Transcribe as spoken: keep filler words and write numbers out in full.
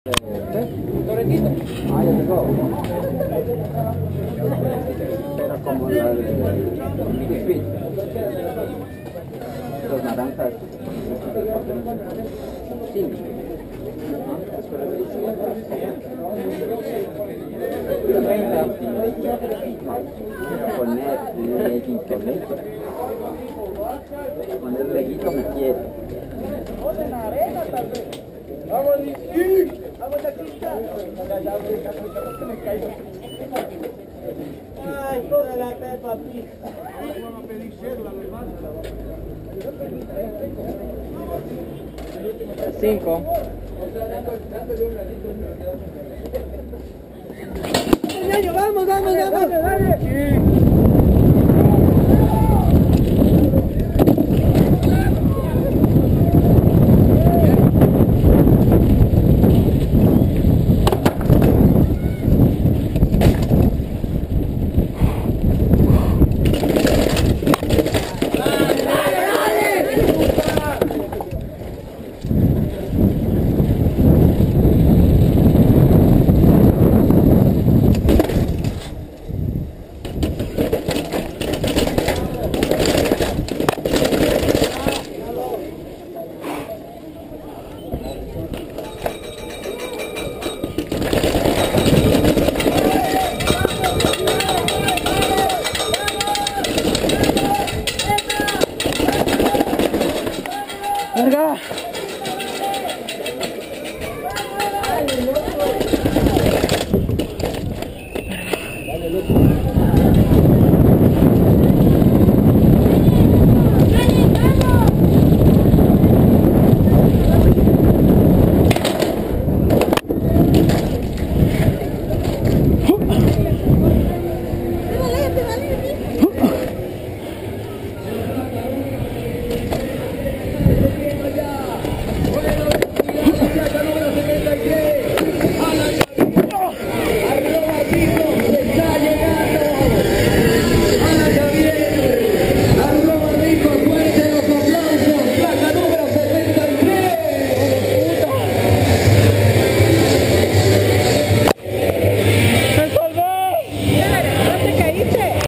Torretito. Ah, ya tengo. Era como la de Minifit. Los naranjas. Sí. Poner leguito, poner leguito me quiere. Vamos a cruzar. Ay, toda la pepa, papi. Vamos a pedir cédula, mi hermano. Cinco.